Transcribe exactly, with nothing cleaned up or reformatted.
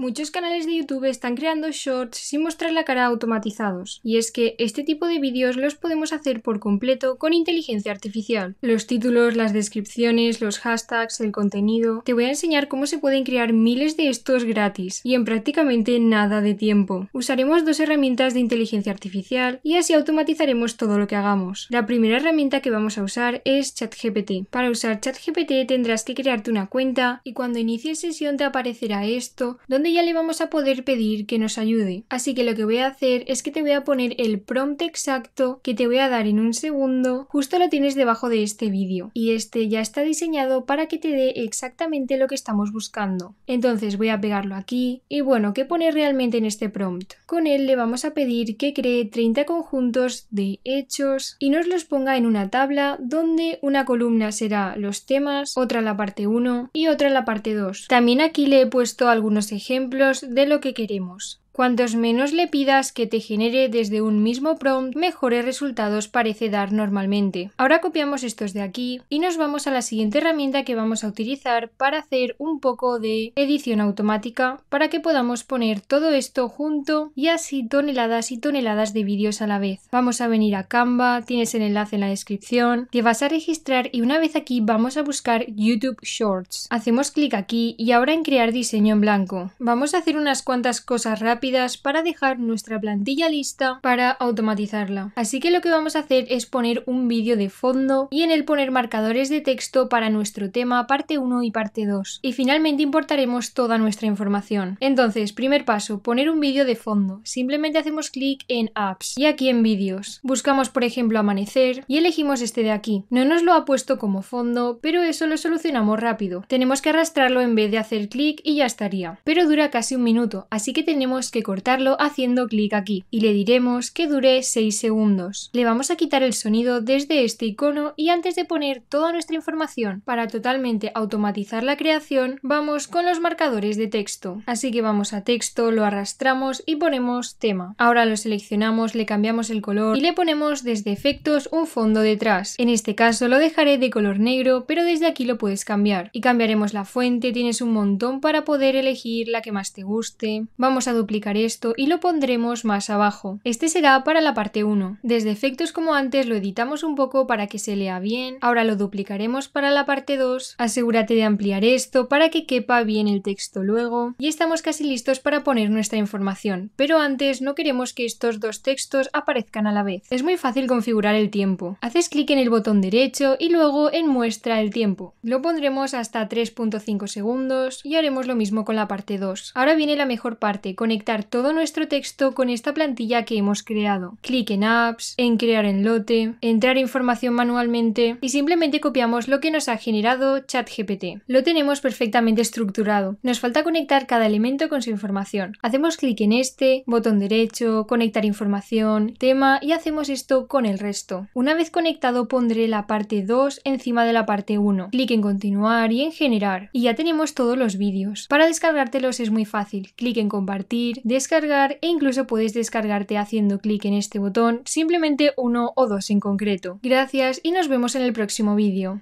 Muchos canales de YouTube están creando Shorts sin mostrar la cara automatizados, y es que este tipo de vídeos los podemos hacer por completo con inteligencia artificial. Los títulos, las descripciones, los hashtags, el contenido... Te voy a enseñar cómo se pueden crear miles de estos gratis, y en prácticamente nada de tiempo. Usaremos dos herramientas de inteligencia artificial, y así automatizaremos todo lo que hagamos. La primera herramienta que vamos a usar es ChatGPT. Para usar ChatGPT tendrás que crearte una cuenta, y cuando inicies sesión te aparecerá esto, donde ya le vamos a poder pedir que nos ayude. Así que lo que voy a hacer es que te voy a poner el prompt exacto que te voy a dar en un segundo, justo lo tienes debajo de este vídeo, y este ya está diseñado para que te dé exactamente lo que estamos buscando. Entonces voy a pegarlo aquí, y bueno, ¿qué pone realmente en este prompt? Con él le vamos a pedir que cree treinta conjuntos de hechos y nos los ponga en una tabla donde una columna será los temas, otra la parte uno y otra la parte dos. También aquí le he puesto algunos ejemplos Ejemplos de lo que queremos. Cuantos menos le pidas que te genere desde un mismo prompt, mejores resultados parece dar normalmente. Ahora copiamos estos de aquí y nos vamos a la siguiente herramienta que vamos a utilizar para hacer un poco de edición automática para que podamos poner todo esto junto y así toneladas y toneladas de vídeos a la vez. Vamos a venir a Canva, tienes el enlace en la descripción, te vas a registrar y una vez aquí vamos a buscar YouTube Shorts. Hacemos clic aquí y ahora en crear diseño en blanco. Vamos a hacer unas cuantas cosas rápidas para dejar nuestra plantilla lista para automatizarla. Así que lo que vamos a hacer es poner un vídeo de fondo y en él poner marcadores de texto para nuestro tema parte uno y parte dos. Y finalmente importaremos toda nuestra información. Entonces, primer paso, poner un vídeo de fondo. Simplemente hacemos clic en Apps y aquí en Vídeos. Buscamos por ejemplo amanecer y elegimos este de aquí. No nos lo ha puesto como fondo, pero eso lo solucionamos rápido. Tenemos que arrastrarlo en vez de hacer clic y ya estaría. Pero dura casi un minuto, así que tenemos que Que cortarlo haciendo clic aquí y le diremos que dure seis segundos. Le vamos a quitar el sonido desde este icono y antes de poner toda nuestra información para totalmente automatizar la creación, vamos con los marcadores de texto. Así que vamos a texto, lo arrastramos y ponemos tema. Ahora lo seleccionamos, le cambiamos el color y le ponemos desde efectos un fondo detrás. En este caso lo dejaré de color negro, pero desde aquí lo puedes cambiar. Y cambiaremos la fuente, tienes un montón para poder elegir la que más te guste. Vamos a duplicar esto y lo pondremos más abajo. Este será para la parte uno. Desde efectos como antes lo editamos un poco para que se lea bien. Ahora lo duplicaremos para la parte dos. Asegúrate de ampliar esto para que quepa bien el texto luego. Y estamos casi listos para poner nuestra información. Pero antes no queremos que estos dos textos aparezcan a la vez. Es muy fácil configurar el tiempo. Haces clic en el botón derecho y luego en muestra el tiempo. Lo pondremos hasta tres punto cinco segundos y haremos lo mismo con la parte dos. Ahora viene la mejor parte, conectar todo nuestro texto con esta plantilla que hemos creado. Clic en Apps, en crear enlace, entrar información manualmente y simplemente copiamos lo que nos ha generado ChatGPT. Lo tenemos perfectamente estructurado. Nos falta conectar cada elemento con su información. Hacemos clic en este, botón derecho, conectar información, tema y hacemos esto con el resto. Una vez conectado pondré la parte dos encima de la parte uno. Clic en continuar y en generar y ya tenemos todos los vídeos. Para descargártelos es muy fácil. Clic en compartir, descargar e incluso puedes descargarte haciendo clic en este botón, simplemente uno o dos en concreto. Gracias y nos vemos en el próximo vídeo.